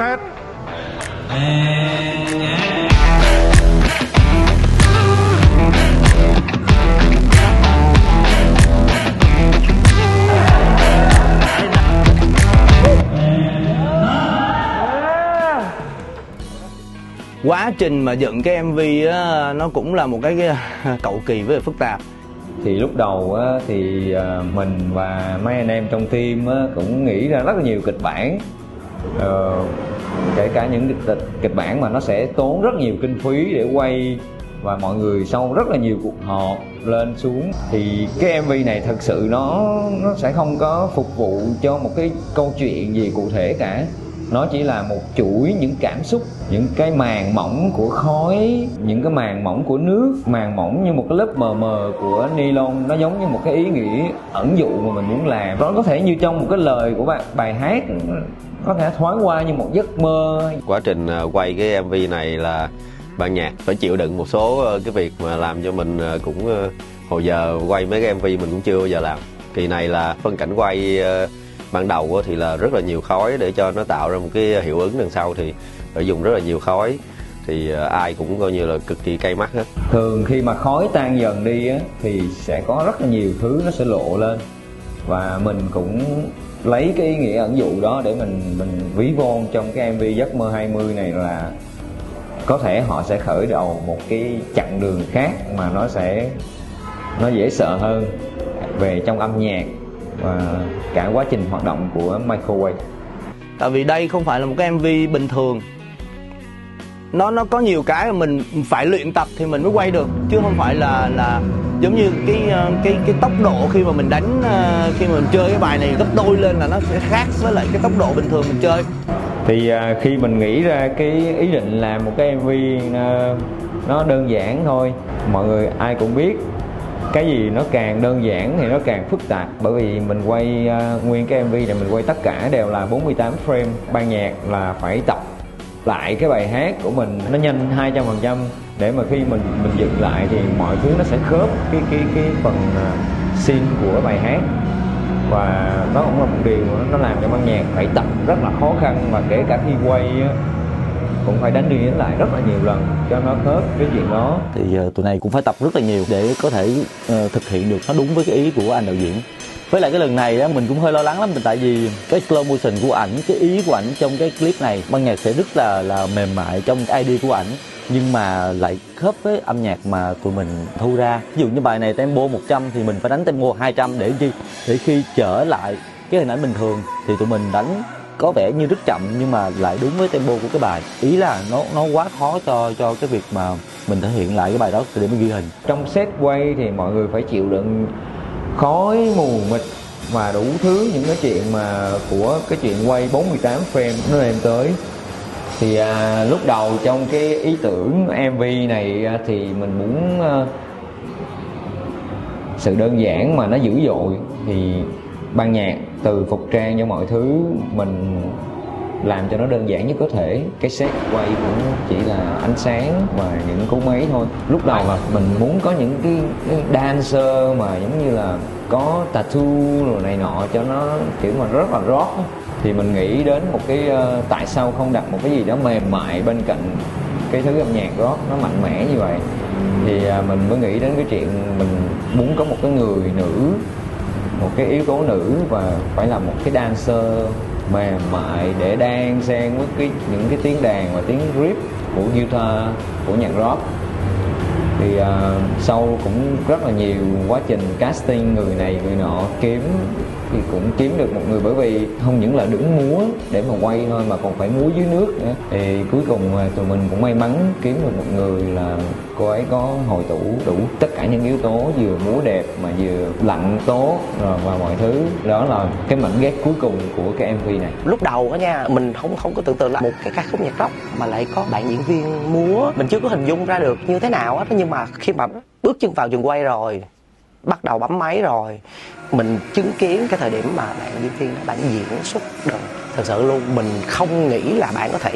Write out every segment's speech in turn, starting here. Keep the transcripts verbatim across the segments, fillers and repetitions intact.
xét. Quá trình mà dựng cái em vê á, nó cũng là một cái, cái cầu kỳ với phức tạp. Thì lúc đầu á, thì mình và mấy anh em trong team á, cũng nghĩ ra rất là nhiều kịch bản, ờ, kể cả những kịch, kịch bản mà nó sẽ tốn rất nhiều kinh phí để quay. Và mọi người sau rất là nhiều cuộc họp lên xuống, thì cái em vê này thật sự nó, nó sẽ không có phục vụ cho một cái câu chuyện gì cụ thể cả. Nó chỉ là một chuỗi những cảm xúc, những cái màng mỏng của khói, những cái màng mỏng của nước, màng mỏng như một cái lớp mờ mờ của nylon. Nó giống như một cái ý nghĩa ẩn dụ mà mình muốn làm. Nó có thể như trong một cái lời của bài, bài hát, có thể thoáng qua như một giấc mơ. Quá trình quay cái em vê này là ban nhạc phải chịu đựng một số cái việc mà làm cho mình cũng... Hồi giờ quay mấy cái em vê mình cũng chưa bao giờ làm. Kỳ này là phân cảnh quay... Ban đầu thì là rất là nhiều khói để cho nó tạo ra một cái hiệu ứng, đằng sau thì phải dùng rất là nhiều khói, thì ai cũng coi như là cực kỳ cay mắt hết. Thường khi mà khói tan dần đi thì sẽ có rất là nhiều thứ nó sẽ lộ lên, và mình cũng lấy cái ý nghĩa ẩn dụ đó để mình mình ví von trong cái em vê Giấc Mơ hai mươi này, là có thể họ sẽ khởi đầu một cái chặng đường khác mà nó sẽ nó dễ sợ hơn về trong âm nhạc và cả quá trình hoạt động của Microwave. Tại vì đây không phải là một cái em vê bình thường, nó nó có nhiều cái mình phải luyện tập thì mình mới quay được, chứ không phải là là giống như cái cái cái tốc độ khi mà mình đánh, khi mà mình chơi cái bài này gấp đôi lên là nó sẽ khác với lại cái tốc độ bình thường mình chơi. Thì khi mình nghĩ ra cái ý định làm một cái em vê nó đơn giản thôi, mọi người ai cũng biết. Cái gì nó càng đơn giản thì nó càng phức tạp. Bởi vì mình quay uh, nguyên cái em vê này, mình quay tất cả đều là bốn mươi tám frame. Ban nhạc là phải tập lại cái bài hát của mình nó nhanh hai trăm phần trăm, để mà khi mình mình dựng lại thì mọi thứ nó sẽ khớp cái cái cái phần uh, scene của bài hát. Và nó cũng là một điều nó làm cho ban nhạc phải tập rất là khó khăn, và kể cả khi quay uh, cũng phải đánh đi đánh lại rất là nhiều lần cho nó khớp cái chuyện đó. Thì uh, tụi này cũng phải tập rất là nhiều để có thể uh, thực hiện được nó đúng với cái ý của anh đạo diễn. Với lại cái lần này á, mình cũng hơi lo lắng lắm, tại vì cái slow motion của ảnh, cái ý của ảnh trong cái clip này, ban nhạc sẽ rất là là mềm mại trong cái idea của ảnh, nhưng mà lại khớp với âm nhạc mà tụi mình thu ra. Ví dụ như bài này tempo một trăm thì mình phải đánh tempo hai trăm để chi? Để khi trở lại cái hình ảnh bình thường thì tụi mình đánh có vẻ như rất chậm nhưng mà lại đúng với tempo của cái bài. Ý là nó nó quá khó cho cho cái việc mà mình thể hiện lại cái bài đó để mình ghi hình. Trong set quay thì mọi người phải chịu đựng khói, mù mịt và đủ thứ những cái chuyện mà của cái chuyện quay bốn mươi tám frame nó đem tới. Thì à, lúc đầu trong cái ý tưởng em vê này thì mình muốn à, sự đơn giản mà nó dữ dội. Thì ban nhạc từ phục trang cho mọi thứ mình làm cho nó đơn giản nhất có thể. Cái set quay cũng chỉ là ánh sáng và những cú máy thôi. Lúc đầu mà mình muốn có những cái, cái dancer mà giống như là có tattoo rồi này nọ cho nó kiểu mà rất là rock, thì mình nghĩ đến một cái uh, tại sao không đặt một cái gì đó mềm mại bên cạnh cái thứ âm nhạc rock nó mạnh mẽ như vậy. Thì uh, mình mới nghĩ đến cái chuyện mình muốn có một cái người nữ, một cái yếu tố nữ, và phải là một cái dancer mềm mại để đan xen với cái, những cái tiếng đàn và tiếng rip của guitar, của nhạc rock. Thì uh, sau cũng rất là nhiều quá trình casting người này người nọ kiếm, thì cũng kiếm được một người, bởi vì không những là đứng múa để mà quay thôi mà còn phải múa dưới nước nữa. Thì cuối cùng tụi mình cũng may mắn kiếm được một người là cô ấy có hội tụ đủ tất cả những yếu tố, vừa múa đẹp mà vừa lạnh tố rồi và mọi thứ. Đó là cái mảnh ghép cuối cùng của cái em vê này. Lúc đầu á nha, mình không không có tưởng tượng là một cái ca khúc nhạc rock mà lại có bạn diễn viên múa, mình chưa có hình dung ra được như thế nào á. Nhưng mà khi mà bước chân vào trường quay rồi, bắt đầu bấm máy rồi, mình chứng kiến cái thời điểm mà bạn diễn viên bạn diễn xuất được thật sự luôn. Mình không nghĩ là bạn có thể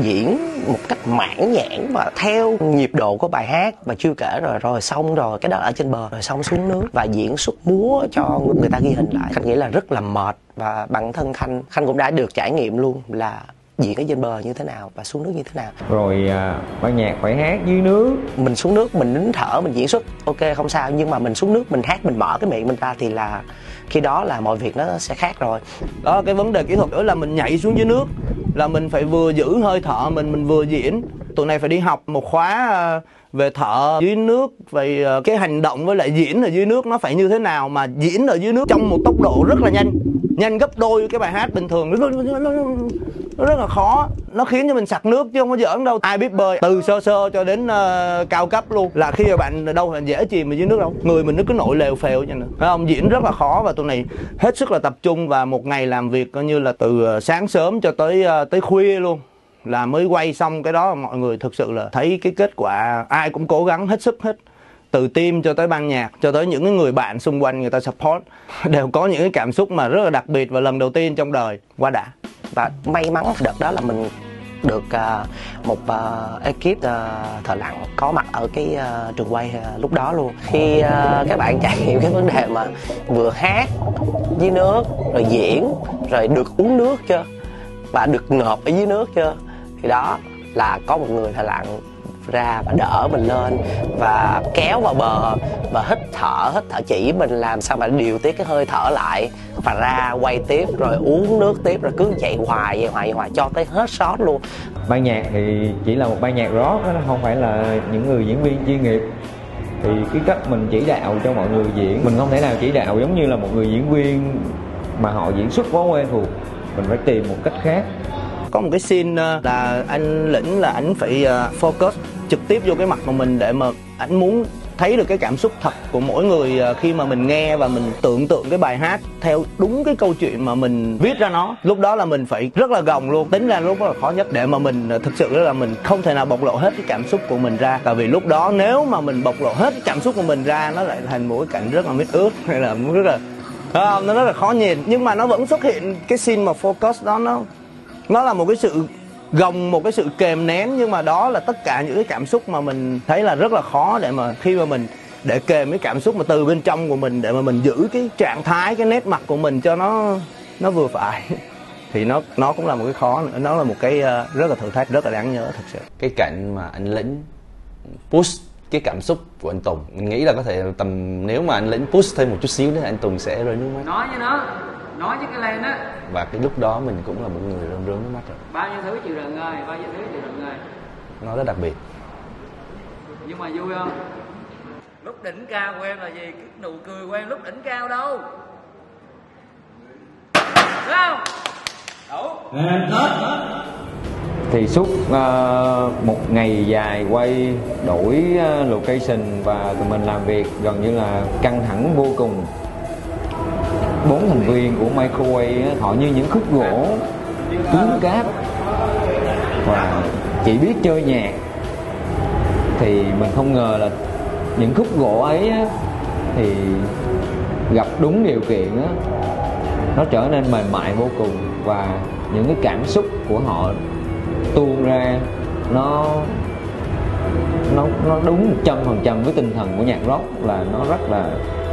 diễn một cách mãn nhãn và theo nhịp độ của bài hát. Và chưa kể rồi rồi xong rồi cái đó ở trên bờ, rồi xong xuống nước và diễn xuất múa cho người ta ghi hình lại. Khanh nghĩ là rất là mệt, và bản thân Khanh Khanh cũng đã được trải nghiệm luôn là diễn ở trên bờ như thế nào và xuống nước như thế nào. Rồi à, ban nhạc phải hát dưới nước. Mình xuống nước, mình nín thở, mình diễn xuất, ok không sao. Nhưng mà mình xuống nước, mình hát, mình mở cái miệng mình ra thì là khi đó là mọi việc nó sẽ khác rồi. Đó, cái vấn đề kỹ thuật nữa là mình nhảy xuống dưới nước là mình phải vừa giữ hơi thở mình, mình vừa diễn. Tụi này phải đi học một khóa về thở dưới nước, về cái hành động với lại diễn ở dưới nước nó phải như thế nào, mà diễn ở dưới nước trong một tốc độ rất là nhanh, nhanh gấp đôi cái bài hát bình thường. Nó rất là khó, nó khiến cho mình sặc nước chứ không có giỡn đâu. Ai biết bơi từ sơ sơ cho đến uh, cao cấp luôn là khi mà bạn đâu là dễ chìm ở dưới nước đâu, người mình nó cứ nổi lèo phèo cho nên phải không, diễn rất là khó. Và tụi này hết sức là tập trung và một ngày làm việc coi như là từ sáng sớm cho tới uh, tới khuya luôn là mới quay xong cái đó. Mọi người thực sự là thấy cái kết quả ai cũng cố gắng hết sức hết, từ team cho tới ban nhạc cho tới những người bạn xung quanh người ta support đều có những cái cảm xúc mà rất là đặc biệt và lần đầu tiên trong đời. Quá đã. Và may mắn đợt đó là mình được uh, một uh, ekip uh, thợ lặn có mặt ở cái uh, trường quay uh, lúc đó luôn. Khi uh, các bạn trải nghiệm cái vấn đề mà vừa hát dưới nước rồi diễn rồi được uống nước chưa và được ngợp ở dưới nước chưa, thì đó là có một người thợ lặn ra và đỡ mình lên và kéo vào bờ và hít thở, hít thở chỉ mình làm sao mà điều tiết cái hơi thở lại và ra quay tiếp rồi uống nước tiếp, rồi cứ chạy hoài vậy hoài hoài cho tới hết shot luôn. Ban nhạc thì chỉ là một ban nhạc rock, nó không phải là những người diễn viên chuyên nghiệp, thì cái cách mình chỉ đạo cho mọi người diễn, mình không thể nào chỉ đạo giống như là một người diễn viên mà họ diễn xuất quá quen thuộc, mình phải tìm một cách khác. Có một cái scene là anh Lĩnh là anh phải focus trực tiếp vô cái mặt của mình để mà anh muốn thấy được cái cảm xúc thật của mỗi người khi mà mình nghe và mình tưởng tượng cái bài hát theo đúng cái câu chuyện mà mình viết ra nó. Lúc đó là mình phải rất là gồng luôn, tính ra lúc đó là khó nhất để mà mình thực sự là mình không thể nào bộc lộ hết cái cảm xúc của mình ra. Tại vì lúc đó nếu mà mình bộc lộ hết cái cảm xúc của mình ra nó lại thành một cái cảnh rất là mít ướt hay là rất là à, nó rất là khó nhìn. Nhưng mà nó vẫn xuất hiện cái scene mà focus đó, nó nó là một cái sự gồng, một cái sự kềm nén, nhưng mà đó là tất cả những cái cảm xúc mà mình thấy là rất là khó để mà khi mà mình để kềm cái cảm xúc mà từ bên trong của mình để mà mình giữ cái trạng thái, cái nét mặt của mình cho nó nó vừa phải thì nó nó cũng là một cái khó nữa, nó là một cái rất là thử thách, rất là đáng nhớ thật sự. Cái cảnh mà anh Lĩnh push cái cảm xúc của anh Tùng, mình nghĩ là có thể tầm nếu mà anh Lĩnh push thêm một chút xíu nữa anh Tùng sẽ rơi nước mắt. Nói với nó. Nói với cái lên á. Và cái lúc đó mình cũng là một người rơm rớm nước mắt rồi. Bao nhiêu thứ chịu đựng rồi, bao nhiêu thứ chịu đựng rồi. Nó rất đặc biệt. Nhưng mà vui không? Lúc đỉnh cao của em là gì? Nụ cười của em lúc đỉnh cao đâu. Đúng không? Đủ. Thì suốt uh, một ngày dài quay đổi uh, location và tụi mình làm việc gần như là căng thẳng vô cùng. Bốn thành viên của Microwave họ như những khúc gỗ cứng cáp và chỉ biết chơi nhạc, thì mình không ngờ là những khúc gỗ ấy thì gặp đúng điều kiện nó trở nên mềm mại vô cùng và những cái cảm xúc của họ tuôn ra nó nó nó đúng một trăm phần trăm với tinh thần của nhạc rock, là nó rất là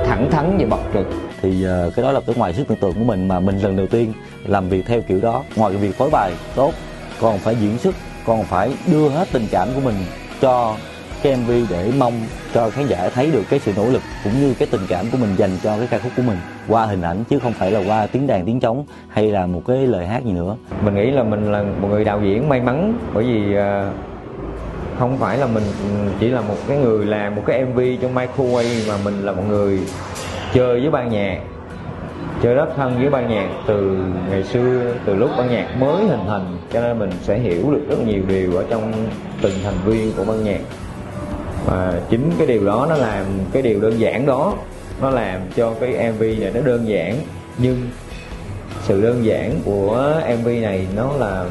thẳng thắn và bộc trực. Thì cái đó là cái ngoài sức tưởng tượng của mình mà mình lần đầu tiên làm việc theo kiểu đó. Ngoài cái việc phối bài tốt, còn phải diễn xuất, còn phải đưa hết tình cảm của mình cho cái em vê để mong cho khán giả thấy được cái sự nỗ lực cũng như cái tình cảm của mình dành cho cái ca khúc của mình qua hình ảnh chứ không phải là qua tiếng đàn, tiếng trống hay là một cái lời hát gì nữa. Mình nghĩ là mình là một người đạo diễn may mắn bởi vì không phải là mình chỉ là một cái người làm một cái em vê trong Microwave mà mình là một người chơi với ban nhạc, chơi rất thân với ban nhạc từ ngày xưa, từ lúc ban nhạc mới hình thành, cho nên mình sẽ hiểu được rất nhiều điều ở trong từng thành viên của ban nhạc. Và chính cái điều đó nó làm cái điều đơn giản đó, nó làm cho cái em vê này nó đơn giản, nhưng sự đơn giản của em vê này nó là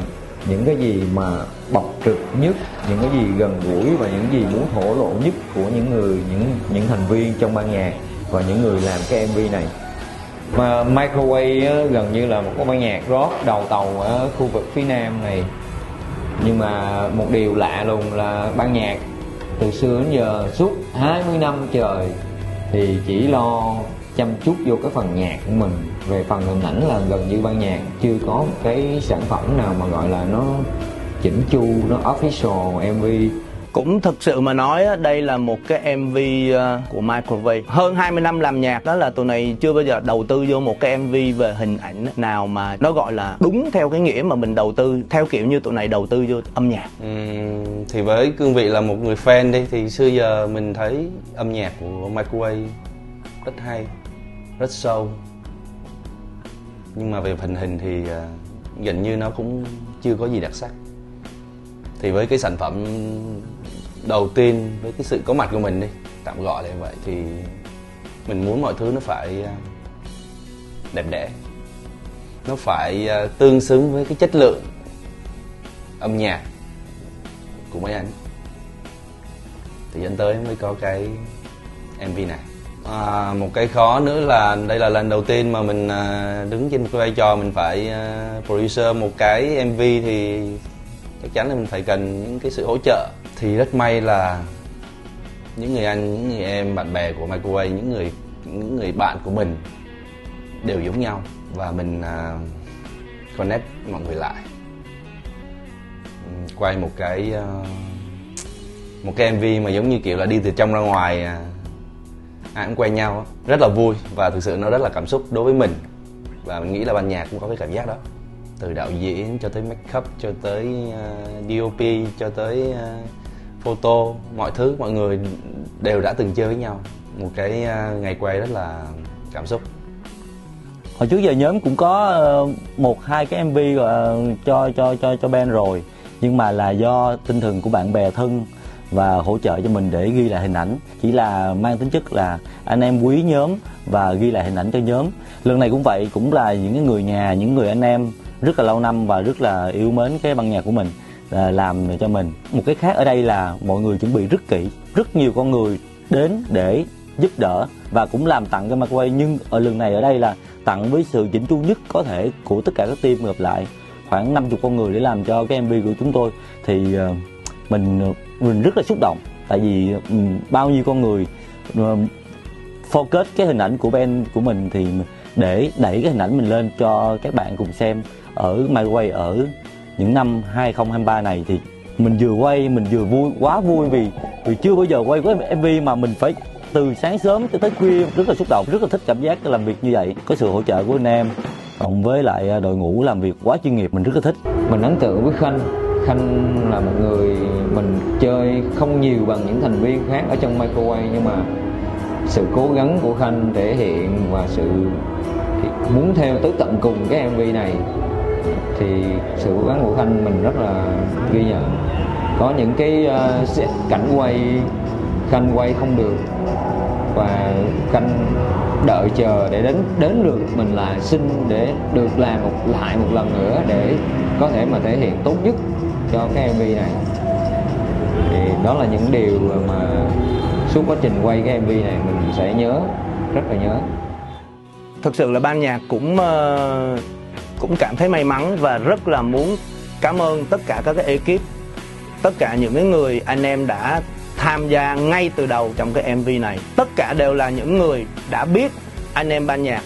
những cái gì mà bộc trực nhất, những cái gì gần gũi và những gì muốn thổ lộ nhất của những người, những những thành viên trong ban nhạc và những người làm cái em vê này. Mà Microwave gần như là một cái ban nhạc rock đầu tàu ở khu vực phía Nam này. Nhưng mà một điều lạ lùng là ban nhạc từ xưa đến giờ suốt hai mươi năm trời thì chỉ lo chăm chút vô cái phần nhạc của mình. Về phần hình ảnh là gần như ban nhạc chưa có một cái sản phẩm nào mà gọi là nó chỉnh chu, nó official em vê. Cũng thực sự mà nói đây là một cái em vê của Microwave. Hơn hai mươi năm làm nhạc đó là tụi này chưa bao giờ đầu tư vô một cái em vê về hình ảnh nào mà nó gọi là đúng theo cái nghĩa mà mình đầu tư, theo kiểu như tụi này đầu tư vô âm nhạc. Ừ, thì với cương vị là một người fan đi thì xưa giờ mình thấy âm nhạc của Microwave rất hay, rất sâu. Nhưng mà về phần hình thì gần như nó cũng chưa có gì đặc sắc. Thì với cái sản phẩm đầu tiên, với cái sự có mặt của mình đi, tạm gọi là vậy, thì mình muốn mọi thứ nó phải đẹp đẽ, nó phải tương xứng với cái chất lượng âm nhạc của mấy anh, thì dẫn tới mới có cái em vê này. À, một cái khó nữa là đây là lần đầu tiên mà mình đứng trên một cái vai trò mình phải producer một cái em vê, thì chắc chắn là mình phải cần những cái sự hỗ trợ. Thì rất may là những người anh, những người em, bạn bè của Microwave, những người những người bạn của mình đều giống nhau, và mình uh, connect mọi người lại, quay một cái uh, một cái em vê mà giống như kiểu là đi từ trong ra ngoài, uh, ai cũng quen nhau, rất là vui, và thực sự nó rất là cảm xúc đối với mình, và mình nghĩ là ban nhạc cũng có cái cảm giác đó. Từ đạo diễn cho tới make up, cho tới uh, đê ô pê, cho tới uh, photo, mọi thứ mọi người đều đã từng chơi với nhau. Một cái uh, ngày quay rất là cảm xúc. Hồi trước giờ nhóm cũng có uh, một hai cái em vê uh, cho cho cho cho band rồi, nhưng mà là do tinh thần của bạn bè thân và hỗ trợ cho mình để ghi lại hình ảnh, chỉ là mang tính chất là anh em quý nhóm và ghi lại hình ảnh cho nhóm. Lần này cũng vậy, cũng là những người nhà, những người anh em rất là lâu năm và rất là yêu mến cái ban nhạc của mình làm cho mình. Một cái khác ở đây là mọi người chuẩn bị rất kỹ, rất nhiều con người đến để giúp đỡ và cũng làm tặng cho Microwave, nhưng ở lần này ở đây là tặng với sự chỉnh chu nhất có thể của tất cả các team gặp lại, khoảng năm mươi con người để làm cho cái em vê của chúng tôi. Thì mình mình rất là xúc động, tại vì bao nhiêu con người focus cái hình ảnh của band của mình thì để đẩy cái hình ảnh mình lên cho các bạn cùng xem. Ở Microwave ở những năm hai không hai ba này thì mình vừa quay, mình vừa vui, quá vui vì vì chưa bao giờ quay có em vê mà mình phải từ sáng sớm tới tới khuya, rất là xúc động, rất là thích cảm giác làm việc như vậy. Có sự hỗ trợ của anh em cộng với lại đội ngũ làm việc quá chuyên nghiệp, mình rất là thích. Mình ấn tượng với Khanh. Khanh là một người mình chơi không nhiều bằng những thành viên khác ở trong Microwave, nhưng mà sự cố gắng của Khanh thể hiện và sự muốn theo tới tận cùng cái em vê này thì sự cố gắng của Khanh mình rất là ghi nhận. Có những cái uh, cảnh quay Khanh quay không được và Khanh đợi chờ để đến đến lượt mình là xin để được làm một lại một lần nữa để có thể mà thể hiện tốt nhất cho cái em vê này. Thì đó là những điều mà suốt quá trình quay cái em vê này mình sẽ nhớ, rất là nhớ. Thực sự là ban nhạc cũng uh, cũng cảm thấy may mắn và rất là muốn cảm ơn tất cả các cái ekip, tất cả những cái người anh em đã tham gia ngay từ đầu trong cái em vê này. Tất cả đều là những người đã biết anh em ban nhạc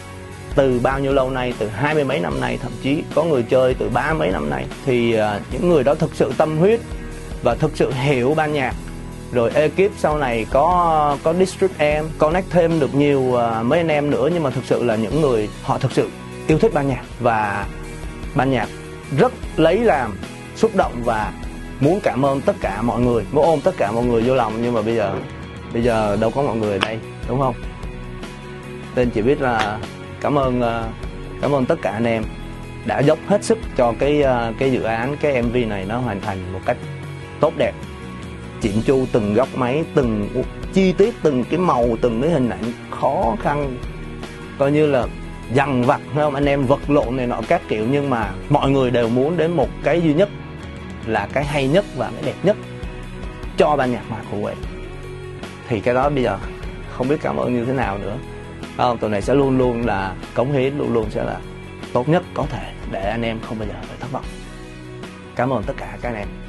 từ bao nhiêu lâu nay, từ hai mươi mấy năm nay, thậm chí có người chơi từ ba mấy năm nay. Thì uh, những người đó thực sự tâm huyết và thực sự hiểu ban nhạc. Rồi ekip sau này có có District M, connect thêm được nhiều uh, mấy anh em nữa, nhưng mà thực sự là những người họ thực sự yêu thích ban nhạc và ban nhạc rất lấy làm xúc động và muốn cảm ơn tất cả mọi người, muốn ôm tất cả mọi người vô lòng. Nhưng mà bây giờ bây giờ đâu có mọi người ở đây, đúng không? Nên chỉ biết là cảm ơn uh, cảm ơn tất cả anh em đã dốc hết sức cho cái uh, cái dự án, cái em vê này nó hoàn thành một cách tốt đẹp, chỉnh chu từng góc máy, từng chi tiết, từng cái màu, từng cái hình ảnh khó khăn, coi như là dằn vặt, không anh em vật lộn này nọ các kiểu, nhưng mà mọi người đều muốn đến một cái duy nhất là cái hay nhất và cái đẹp nhất cho ban nhạc Microwave. Thì cái đó bây giờ không biết cảm ơn như thế nào nữa. Không, tụi này sẽ luôn luôn là cống hiến, luôn luôn sẽ là tốt nhất có thể để anh em không bao giờ phải thất vọng. Cảm ơn tất cả các anh em.